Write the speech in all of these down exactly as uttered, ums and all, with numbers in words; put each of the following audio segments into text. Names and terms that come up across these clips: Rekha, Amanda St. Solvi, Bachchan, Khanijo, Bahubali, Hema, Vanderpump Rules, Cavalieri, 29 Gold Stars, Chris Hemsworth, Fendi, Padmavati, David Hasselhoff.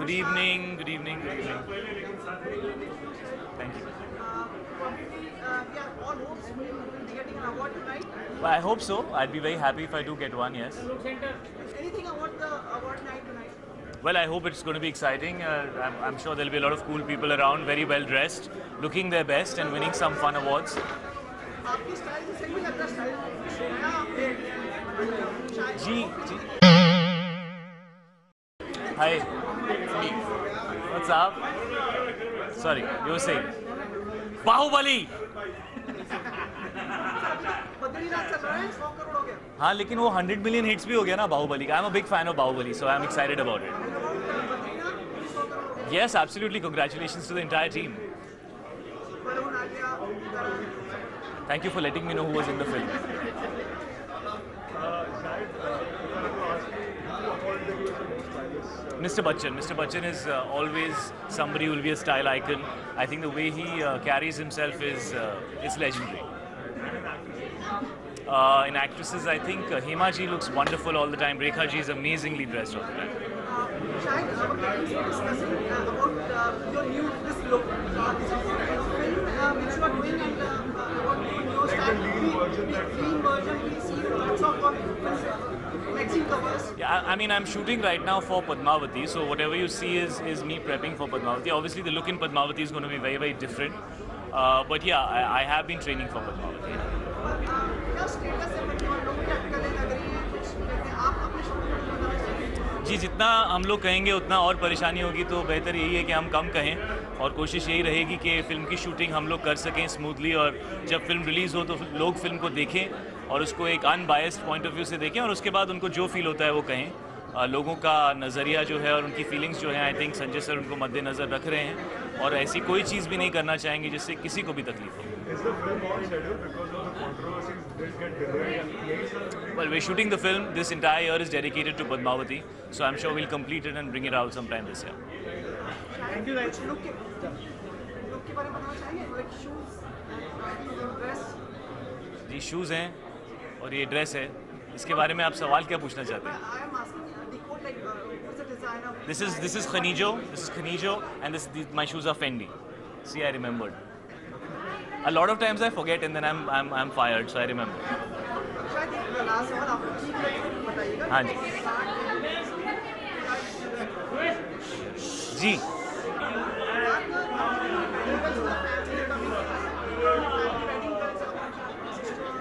Good evening, good evening, good evening. Thank you. Well, I hope so. I'd be very happy if I do get one, yes. Anything about the award night tonight? Well, I hope it's going to be exciting. Uh, I'm, I'm sure there'll be a lot of cool people around, very well dressed, looking their best and winning some fun awards. G. G. Hi. What's up? Sorry, you were saying. Bahubali! हाँ लेकिन वो one hundred million hits भी हो गया ना बाहुबली का. I'm a big fan of Bahubali, so I'm excited about it. Yes, absolutely. Congratulations to the entire team. Thank you for letting me know who was in the film. Mister Bachchan. Mister Bachchan is uh, always somebody who will be a style icon. I think the way he uh, carries himself is uh, is legendary. Uh, in actresses, I think uh, Hema ji looks wonderful all the time. Rekha ji is amazingly dressed all the time. Yeah, I mean, I'm shooting right now for Padmavati, so whatever you see is, is me prepping for Padmavati. Obviously, the look in Padmavati is going to be very, very different. Uh, but yeah, I, I have been training for Padmavati. जी जितना हम लोग कहेंगे उतना और परेशानी होगी तो बेहतर यही है कि हम कम कहें और कोशिश यही रहेगी कि फिल्म की शूटिंग हम लोग कर सकें स्मूथली और जब फिल्म रिलीज़ हो तो लोग फिल्म को देखें और उसको एक अनबायस्ड पॉइंट ऑफ व्यू से देखें और उसके बाद उनको जो फील होता है वो कहें. लोगों का नज़रिया जो है और उनकी फीलिंग्स जो हैं आई थिंक संजय सर उनको मद्देनज़र रख रहे हैं और ऐसी कोई चीज़ भी नहीं करना चाहेंगे जिससे किसी को भी तकलीफ हो. Well, we're shooting the film. This entire year is dedicated to Padmavati, so I'm sure we'll complete it and bring it out sometime this year. Thank you. ये शूज़ हैं और ये ड्रेस है. इसके बारे में आप सवाल क्या पूछना चाहते हैं? This is this is Khanijo. This is Khanijo, and this these, my shoes are Fendi. See, I remembered. A lot of times I forget, and then I'm I'm I'm fired, so I remember. हाँ जी. जी.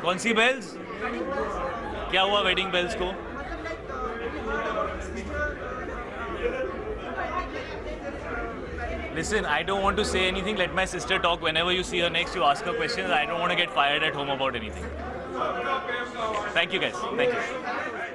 कौन सी bells? क्या हुआ wedding bells को? Listen, I don't want to say anything. Let my sister talk. Whenever you see her next, you ask her questions. I don't want to get fired at home about anything. Thank you, guys. Thank you.